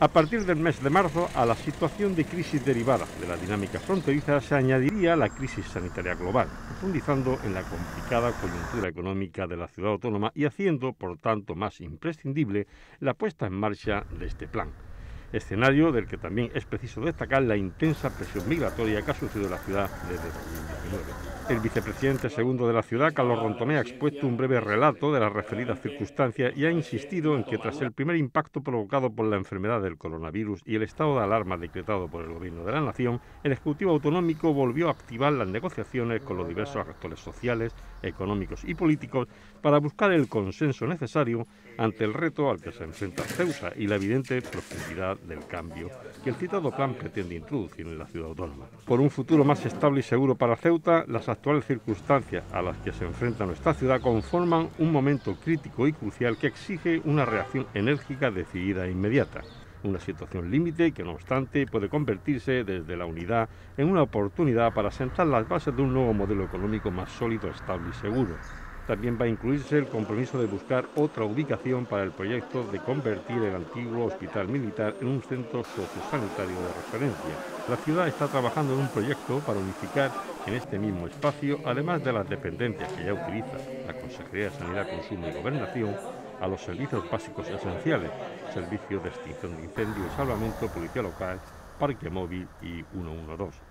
A partir del mes de marzo, a la situación de crisis derivada de la dinámica fronteriza se añadiría la crisis sanitaria global, profundizando en la complicada coyuntura económica de la ciudad autónoma y haciendo, por tanto, más imprescindible la puesta en marcha de este plan. Escenario del que también es preciso destacar la intensa presión migratoria que ha sufrido la ciudad desde 2019. El vicepresidente segundo de la ciudad, Carlos Rontoné, ha expuesto un breve relato de las referidas circunstancias y ha insistido en que tras el primer impacto provocado por la enfermedad del coronavirus y el estado de alarma decretado por el Gobierno de la Nación, el Ejecutivo Autonómico volvió a activar las negociaciones con los diversos actores sociales, económicos y políticos para buscar el consenso necesario ante el reto al que se enfrenta Ceuta y la evidente profundidad del cambio que el citado plan pretende introducir en la ciudad autónoma. Por un futuro más estable y seguro para Ceuta, las actuales circunstancias a las que se enfrenta nuestra ciudad conforman un momento crítico y crucial que exige una reacción enérgica, decidida e inmediata. Una situación límite que, no obstante, puede convertirse desde la unidad en una oportunidad para sentar las bases de un nuevo modelo económico más sólido, estable y seguro. También va a incluirse el compromiso de buscar otra ubicación para el proyecto de convertir el antiguo hospital militar en un centro sociosanitario de referencia. La ciudad está trabajando en un proyecto para unificar en este mismo espacio, además de las dependencias que ya utiliza la Consejería de Sanidad, Consumo y Gobernación, a los servicios básicos esenciales, servicios de extinción de incendios, salvamento, policía local, parque móvil y 112.